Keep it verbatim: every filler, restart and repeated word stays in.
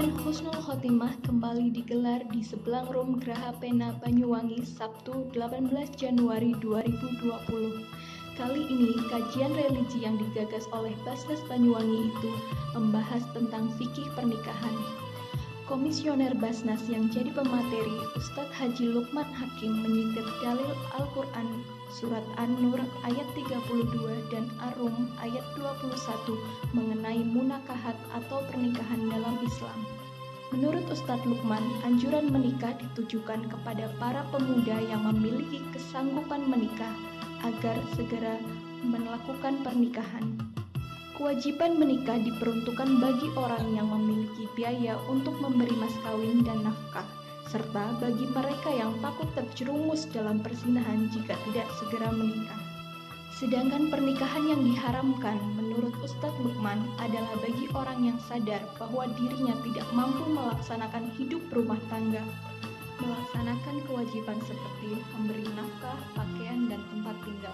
Kajian Khusnul Khatimah kembali digelar di Sebelang Rum Graha Pena Banyuwangi Sabtu delapan belas Januari dua ribu dua puluh. Kali ini kajian religi yang digagas oleh Baznas Banyuwangi itu membahas tentang fikih pernikahan. Komisioner Baznas yang jadi pemateri, Ustadz Haji Lukman Hakim, menyitir dalil Al-Qur'an Surat An-Nur ayat tiga puluh dua dan Ar-Rum ayat dua puluh satu mengenai munakahat atau pernikahan dalam Islam. Menurut Ustadz Lukman, anjuran menikah ditujukan kepada para pemuda yang memiliki kesanggupan menikah agar segera melakukan pernikahan. Kewajiban menikah diperuntukkan bagi orang yang memiliki biaya untuk memberi mas kawin dan nafkah, serta bagi mereka yang takut terjerumus dalam perzinahan jika tidak segera menikah. Sedangkan pernikahan yang diharamkan menurut Ustadz Lukman adalah bagi orang yang sadar bahwa dirinya tidak mampu melaksanakan hidup berumah tangga, melaksanakan kewajiban seperti memberi nafkah, pakaian, dan tempat tinggal.